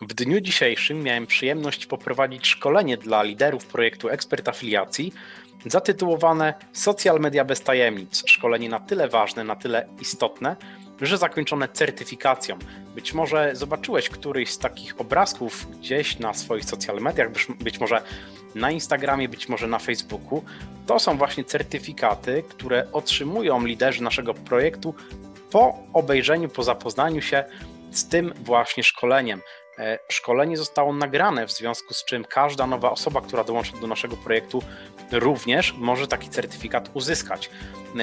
W dniu dzisiejszym miałem przyjemność poprowadzić szkolenie dla liderów projektu Ekspert Afiliacji zatytułowane Social Media bez tajemnic. Szkolenie na tyle ważne, na tyle istotne, że zakończone certyfikacją. Być może zobaczyłeś któryś z takich obrazków gdzieś na swoich social mediach, być może na Instagramie, być może na Facebooku. To są właśnie certyfikaty, które otrzymują liderzy naszego projektu po obejrzeniu, po zapoznaniu się z tym właśnie szkoleniem. Szkolenie zostało nagrane, w związku z czym każda nowa osoba, która dołączy do naszego projektu, również może taki certyfikat uzyskać.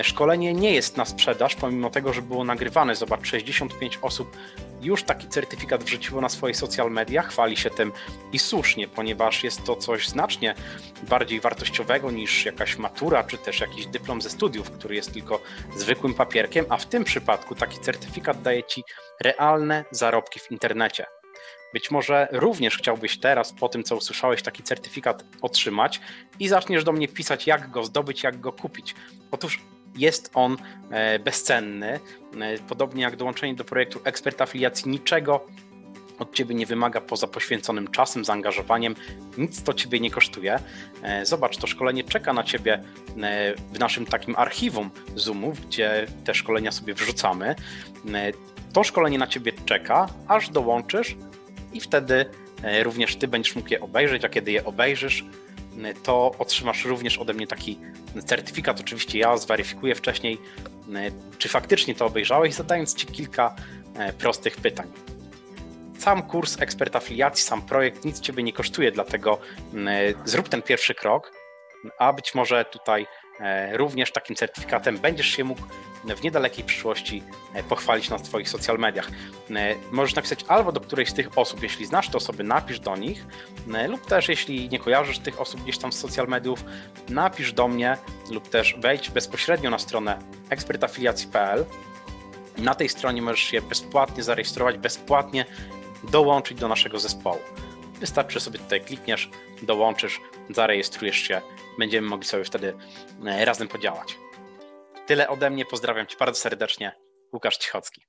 Szkolenie nie jest na sprzedaż, pomimo tego, że było nagrywane. Zobacz, 65 osób już taki certyfikat wrzuciło na swoje social media, chwali się tym i słusznie, ponieważ jest to coś znacznie bardziej wartościowego niż jakaś matura, czy też jakiś dyplom ze studiów, który jest tylko zwykłym papierkiem, a w tym przypadku taki certyfikat daje Ci realne zarobki w internecie. Być może również chciałbyś teraz, po tym co usłyszałeś, taki certyfikat otrzymać i zaczniesz do mnie pisać, jak go zdobyć, jak go kupić. Otóż jest on bezcenny, podobnie jak dołączenie do projektu Ekspert Afiliacji niczego od Ciebie nie wymaga poza poświęconym czasem, zaangażowaniem, nic to Ciebie nie kosztuje. Zobacz, to szkolenie czeka na Ciebie w naszym takim archiwum Zoomów, gdzie te szkolenia sobie wrzucamy. To szkolenie na Ciebie czeka, aż dołączysz i wtedy również Ty będziesz mógł je obejrzeć, a kiedy je obejrzysz, to otrzymasz również ode mnie taki certyfikat. Oczywiście ja zweryfikuję wcześniej, czy faktycznie to obejrzałeś, zadając Ci kilka prostych pytań. Sam kurs Ekspert Afiliacji, sam projekt nic Ciebie nie kosztuje, dlatego zrób ten pierwszy krok, a być może tutaj również takim certyfikatem będziesz się mógł w niedalekiej przyszłości pochwalić na Twoich social mediach. Możesz napisać albo do którejś z tych osób, jeśli znasz te osoby, napisz do nich, lub też jeśli nie kojarzysz tych osób gdzieś tam z social mediów, napisz do mnie lub też wejdź bezpośrednio na stronę ekspertafiliacji.pl. Na tej stronie możesz się bezpłatnie zarejestrować, bezpłatnie dołączyć do naszego zespołu. Wystarczy, że sobie tutaj klikniesz, dołączysz, zarejestrujesz się, będziemy mogli sobie wtedy razem podziałać. Tyle ode mnie, pozdrawiam Cię bardzo serdecznie, Łukasz Cichocki.